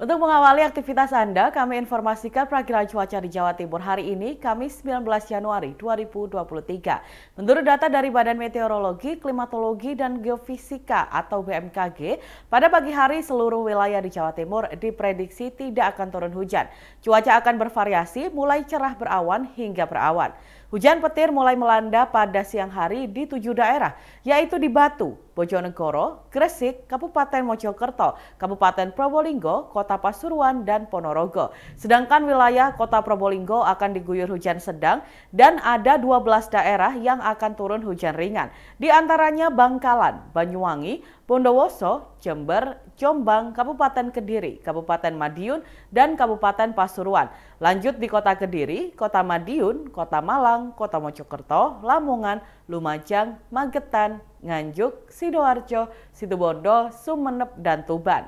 Untuk mengawali aktivitas Anda, kami informasikan perakiran cuaca di Jawa Timur hari ini, Kamis 19 Januari 2023. Menurut data dari Badan Meteorologi, Klimatologi, dan Geofisika atau BMKG, pada pagi hari seluruh wilayah di Jawa Timur diprediksi tidak akan turun hujan. Cuaca akan bervariasi mulai cerah berawan hingga berawan. Hujan petir mulai melanda pada siang hari di 7 daerah, yaitu di Batu, Bojonegoro, Gresik, Kabupaten Mojokerto, Kabupaten Probolinggo, Kota Pasuruan, dan Ponorogo. Sedangkan wilayah Kota Probolinggo akan diguyur hujan sedang dan ada 12 daerah yang akan turun hujan ringan. Di antaranya Bangkalan, Banyuwangi, Bondowoso, Jember, Jombang, Kabupaten Kediri, Kabupaten Madiun, dan Kabupaten Pasuruan. Lanjut di Kota Kediri, Kota Madiun, Kota Malang, Kota Mojokerto, Lamongan, Lumajang, Magetan, Nganjuk, Sidoarjo, Situbondo, Sumenep, dan Tuban.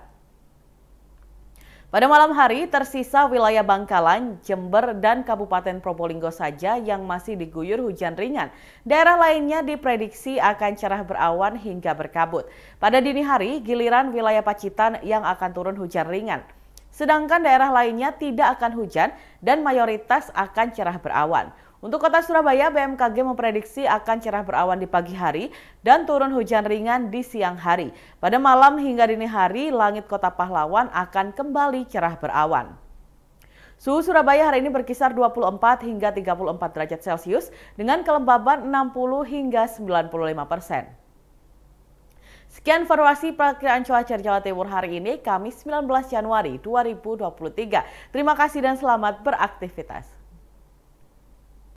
Pada malam hari, tersisa wilayah Bangkalan, Jember, dan Kabupaten Probolinggo saja yang masih diguyur hujan ringan. Daerah lainnya diprediksi akan cerah berawan hingga berkabut. Pada dini hari, giliran wilayah Pacitan yang akan turun hujan ringan. Sedangkan daerah lainnya tidak akan hujan dan mayoritas akan cerah berawan. Untuk kota Surabaya, BMKG memprediksi akan cerah berawan di pagi hari dan turun hujan ringan di siang hari. Pada malam hingga dini hari, langit kota Pahlawan akan kembali cerah berawan. Suhu Surabaya hari ini berkisar 24 hingga 34 derajat Celcius dengan kelembaban 60 hingga 95%. Sekian informasi perakiraan cuaca Jawa Timur hari ini, Kamis 19 Januari 2023. Terima kasih dan selamat beraktivitas.